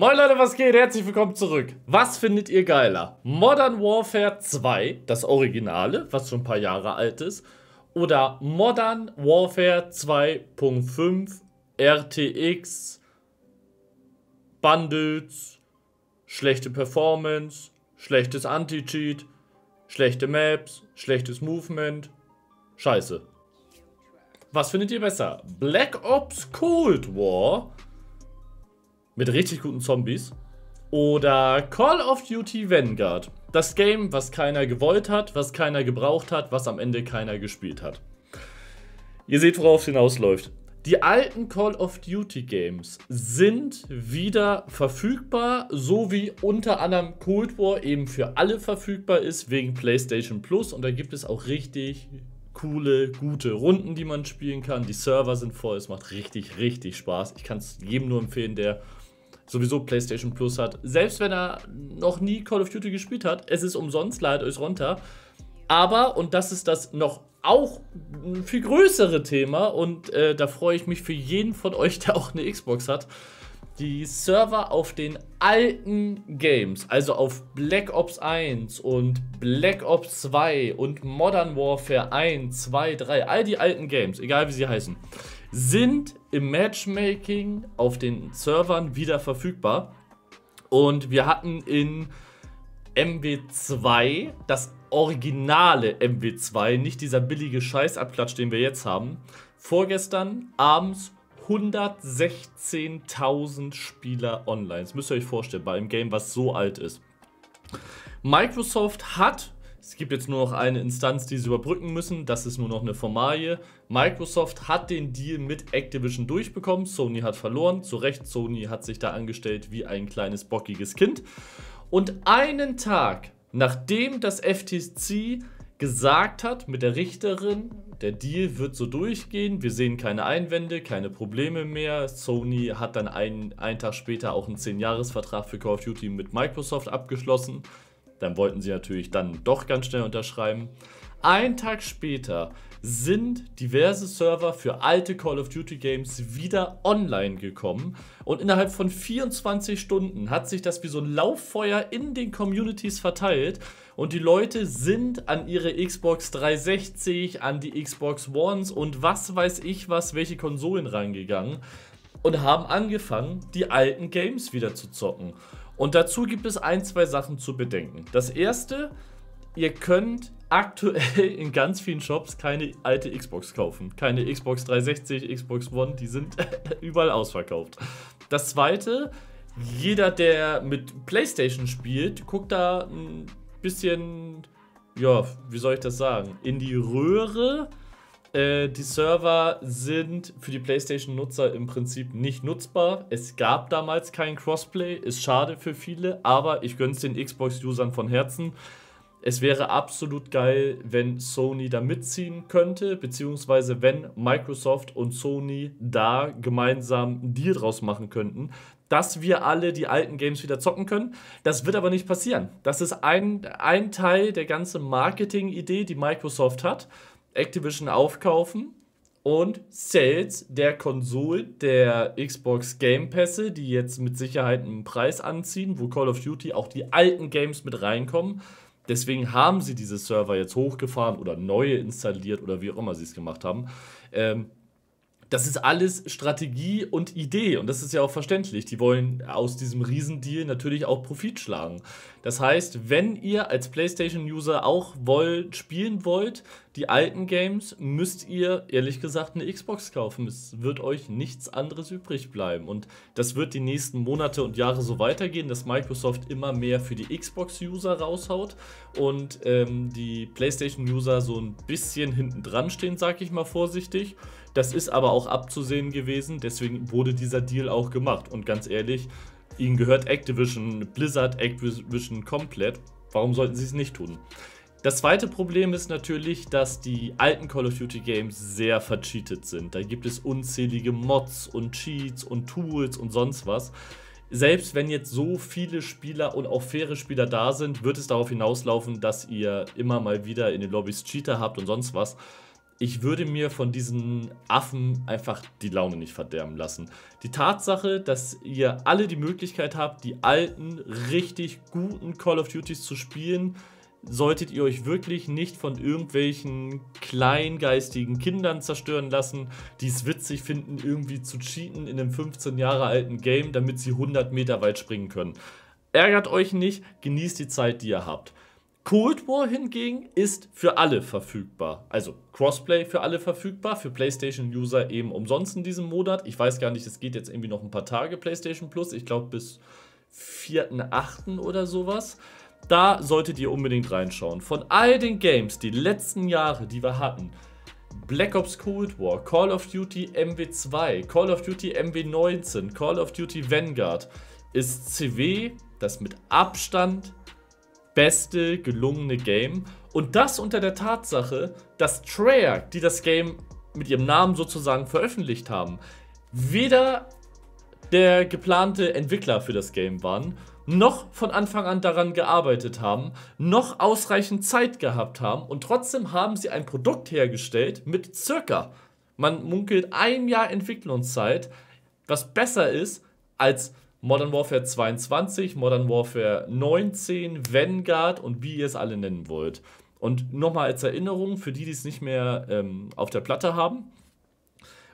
Moin Leute, was geht? Herzlich willkommen zurück. Was findet ihr geiler? Modern Warfare 2, das Originale, was schon ein paar Jahre alt ist, oder Modern Warfare 2.5 RTX, Bundles, schlechte Performance, schlechtes Anti-Cheat, schlechte Maps, schlechtes Movement, scheiße. Was findet ihr besser? Black Ops Cold War mit richtig guten Zombies oder Call of Duty Vanguard, das Game, was keiner gewollt hat, was keiner gebraucht hat, was am Ende keiner gespielt hat. Ihr seht, worauf es hinausläuft. Die alten Call of Duty Games sind wieder verfügbar, so wie unter anderem Cold War eben für alle verfügbar ist, wegen PlayStation Plus, und da gibt es auch richtig coole, gute Runden, die man spielen kann. Die Server sind voll, es macht richtig, richtig Spaß. Ich kann es jedem nur empfehlen, der sowieso PlayStation Plus hat. Selbst wenn er noch nie Call of Duty gespielt hat, es ist umsonst, ladet euch runter. Aber, und das ist das noch auch viel größere Thema, und da freue ich mich für jeden von euch, der auch eine Xbox hat, die Server auf den alten Games, also auf Black Ops 1 und Black Ops 2 und Modern Warfare 1, 2, 3, all die alten Games, egal wie sie heißen, sind im Matchmaking auf den Servern wieder verfügbar. Und wir hatten in mw2 das originale mw2, nicht dieser billige Scheißabklatsch, den wir jetzt haben, vorgestern abends 116.000 Spieler online. Das müsst ihr euch vorstellen, bei einem Game, was so alt ist. Microsoft hat, es gibt jetzt nur noch eine Instanz, die sie überbrücken müssen, das ist nur noch eine Formalie. Microsoft hat den Deal mit Activision durchbekommen, Sony hat verloren, zu Recht, Sony hat sich da angestellt wie ein kleines bockiges Kind. Und einen Tag, nachdem das FTC gesagt hat mit der Richterin, der Deal wird so durchgehen, wir sehen keine Einwände, keine Probleme mehr. Sony hat dann einen Tag später auch einen 10-Jahres-Vertrag für Call of Duty mit Microsoft abgeschlossen. Dann wollten sie natürlich dann doch ganz schnell unterschreiben. Einen Tag später sind diverse Server für alte Call of Duty Games wieder online gekommen, und innerhalb von 24 Stunden hat sich das wie so ein Lauffeuer in den Communities verteilt, und die Leute sind an ihre Xbox 360, an die Xbox Ones und was weiß ich was, welche Konsolen rangegangen und haben angefangen, die alten Games wieder zu zocken. Und dazu gibt es ein, zwei Sachen zu bedenken. Das erste: Ihr könnt aktuell in ganz vielen Shops keine alte Xbox kaufen. Keine Xbox 360, Xbox One, die sind überall ausverkauft. Das zweite: Jeder, der mit PlayStation spielt, guckt da ein bisschen, ja, wie soll ich das sagen, in die Röhre. Die Server sind für die PlayStation-Nutzer im Prinzip nicht nutzbar. Es gab damals kein Crossplay, ist schade für viele, aber ich gönn's den Xbox-Usern von Herzen. Es wäre absolut geil, wenn Sony da mitziehen könnte, beziehungsweise wenn Microsoft und Sony da gemeinsam einen Deal draus machen könnten, dass wir alle die alten Games wieder zocken können. Das wird aber nicht passieren. Das ist ein Teil der ganzen Marketing-Idee, die Microsoft hat. Activision aufkaufen und Sales der Konsolen, der Xbox Game Pässe, die jetzt mit Sicherheit einen Preis anziehen, wo Call of Duty auch die alten Games mit reinkommen. Deswegen haben sie diese Server jetzt hochgefahren oder neue installiert oder wie auch immer sie es gemacht haben. Das ist alles Strategie und Idee, und das ist ja auch verständlich. Die wollen aus diesem Riesendeal natürlich auch Profit schlagen. Das heißt, wenn ihr als PlayStation-User auch spielen wollt, die alten Games, müsst ihr ehrlich gesagt eine Xbox kaufen. Es wird euch nichts anderes übrig bleiben, und das wird die nächsten Monate und Jahre so weitergehen, dass Microsoft immer mehr für die Xbox-User raushaut und die PlayStation-User so ein bisschen hinten dran stehen, sag ich mal vorsichtig. Das ist aber auch abzusehen gewesen, deswegen wurde dieser Deal auch gemacht. Und ganz ehrlich, ihnen gehört Activision Blizzard, Activision komplett. Warum sollten sie es nicht tun? Das zweite Problem ist natürlich, dass die alten Call of Duty Games sehr vercheatet sind. Da gibt es unzählige Mods und Cheats und Tools und sonst was. Selbst wenn jetzt so viele Spieler und auch faire Spieler da sind, wird es darauf hinauslaufen, dass ihr immer mal wieder in den Lobbys Cheater habt und sonst was. ich würde mir von diesen Affen einfach die Laune nicht verderben lassen. Die Tatsache, dass ihr alle die Möglichkeit habt, die alten, richtig guten Call of Duties zu spielen, solltet ihr euch wirklich nicht von irgendwelchen kleingeistigen Kindern zerstören lassen, die es witzig finden, irgendwie zu cheaten in einem 15 Jahre alten Game, damit sie 100 Meter weit springen können. Ärgert euch nicht, genießt die Zeit, die ihr habt. Cold War hingegen ist für alle verfügbar, also Crossplay für alle verfügbar, für PlayStation-User eben umsonst in diesem Monat. Ich weiß gar nicht, es geht jetzt irgendwie noch ein paar Tage PlayStation Plus, ich glaube bis 4.8. oder sowas. Da solltet ihr unbedingt reinschauen. Von all den Games, die letzten Jahre, die wir hatten, Black Ops Cold War, Call of Duty MW2, Call of Duty MW19, Call of Duty Vanguard, ist CW das mit Abstand beste gelungene Game, und das unter der Tatsache, dass Treyarch, die das Game mit ihrem Namen sozusagen veröffentlicht haben, weder der geplante Entwickler für das Game waren, noch von Anfang an daran gearbeitet haben, noch ausreichend Zeit gehabt haben, und trotzdem haben sie ein Produkt hergestellt mit circa, man munkelt, einem Jahr Entwicklungszeit, was besser ist als Modern Warfare 22, Modern Warfare 19, Vanguard und wie ihr es alle nennen wollt. Und nochmal als Erinnerung, für die, die es nicht mehr auf der Platte haben,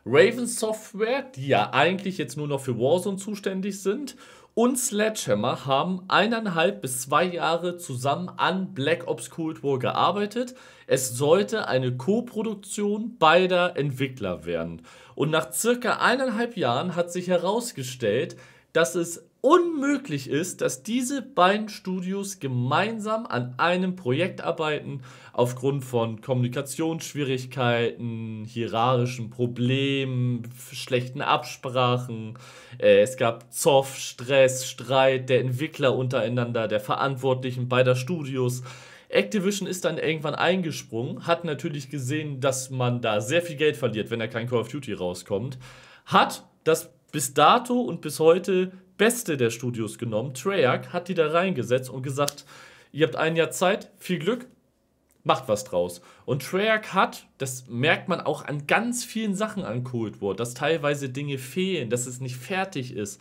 Raven Software, die ja eigentlich jetzt nur noch für Warzone zuständig sind, und Sledgehammer haben 1,5 bis 2 Jahre zusammen an Black Ops Cold War gearbeitet. Es sollte eine Co-Produktion beider Entwickler werden. Und nach circa 1,5 Jahren hat sich herausgestellt, dass es unmöglich ist, dass diese beiden Studios gemeinsam an einem Projekt arbeiten, aufgrund von Kommunikationsschwierigkeiten, hierarchischen Problemen, schlechten Absprachen. Es gab Zoff, Stress, Streit der Entwickler untereinander, der Verantwortlichen beider Studios. Activision ist dann irgendwann eingesprungen, hat natürlich gesehen, dass man da sehr viel Geld verliert, wenn da kein Call of Duty rauskommt, hat das bis dato und bis heute Beste der Studios genommen. Treyarch hat die da reingesetzt und gesagt, ihr habt ein Jahr Zeit, viel Glück, macht was draus. Und Treyarch hat, das merkt man auch an ganz vielen Sachen an Cold War, dass teilweise Dinge fehlen, dass es nicht fertig ist.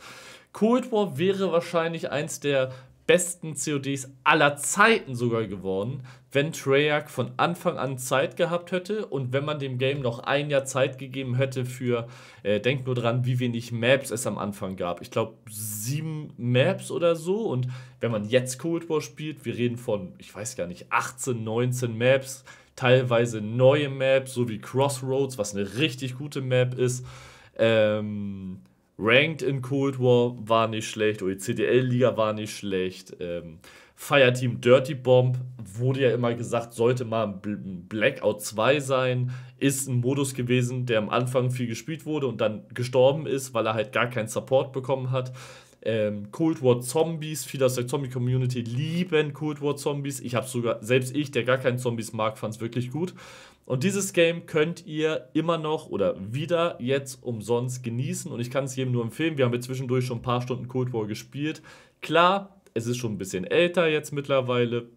Cold War wäre wahrscheinlich eins der besten CODs aller Zeiten sogar geworden, wenn Treyarch von Anfang an Zeit gehabt hätte und wenn man dem Game noch ein Jahr Zeit gegeben hätte für, denkt nur dran, wie wenig Maps es am Anfang gab. Ich glaube 7 Maps oder so, und wenn man jetzt Cold War spielt, wir reden von, ich weiß gar nicht, 18, 19 Maps, teilweise neue Maps, so wie Crossroads, was eine richtig gute Map ist. Ranked in Cold War war nicht schlecht, oder die CDL-Liga war nicht schlecht. Fireteam Dirty Bomb, wurde ja immer gesagt, sollte mal Blackout 2 sein, ist ein Modus gewesen, der am Anfang viel gespielt wurde und dann gestorben ist, weil er halt gar keinen Support bekommen hat. Cold War Zombies, viele aus der Zombie-Community lieben Cold War Zombies. Ich habe sogar, selbst ich, der gar keinen Zombies mag, fand es wirklich gut. Und dieses Game könnt ihr immer noch oder wieder jetzt umsonst genießen. Und ich kann es jedem nur empfehlen. Wir haben jetzt zwischendurch schon ein paar Stunden Cold War gespielt. Klar, es ist schon ein bisschen älter jetzt mittlerweile.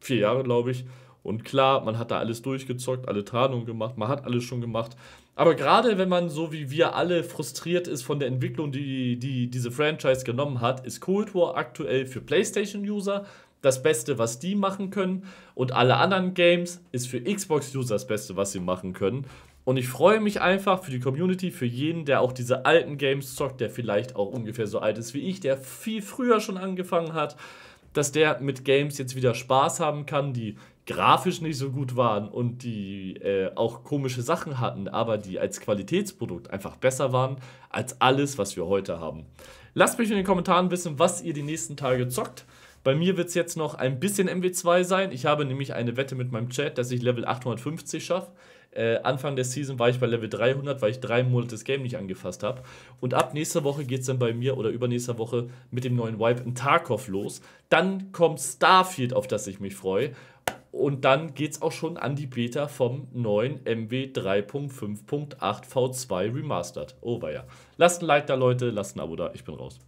4 Jahre, glaube ich. Und klar, man hat da alles durchgezockt, alle Tarnungen gemacht, man hat alles schon gemacht. Aber gerade wenn man so wie wir alle frustriert ist von der Entwicklung, die diese Franchise genommen hat, ist Cold War aktuell für PlayStation-User das Beste, was die machen können. Und alle anderen Games ist für Xbox-User das Beste, was sie machen können. Und ich freue mich einfach für die Community, für jeden, der auch diese alten Games zockt, der vielleicht auch ungefähr so alt ist wie ich, der viel früher schon angefangen hat, dass der mit Games jetzt wieder Spaß haben kann, die grafisch nicht so gut waren und die auch komische Sachen hatten, aber die als Qualitätsprodukt einfach besser waren als alles, was wir heute haben. Lasst mich in den Kommentaren wissen, was ihr die nächsten Tage zockt. Bei mir wird es jetzt noch ein bisschen MW2 sein. Ich habe nämlich eine Wette mit meinem Chat, dass ich Level 850 schaffe. Anfang der Season war ich bei Level 300, weil ich 3 Monate das Game nicht angefasst habe. Und ab nächster Woche geht es dann bei mir oder übernächster Woche mit dem neuen Wipe in Tarkov los. Dann kommt Starfield, auf das ich mich freue. Und dann geht es auch schon an die Beta vom neuen MW3.5.8 V2 Remastered. Oh weia. Lasst ein Like da, Leute. Lasst ein Abo da. Ich bin raus.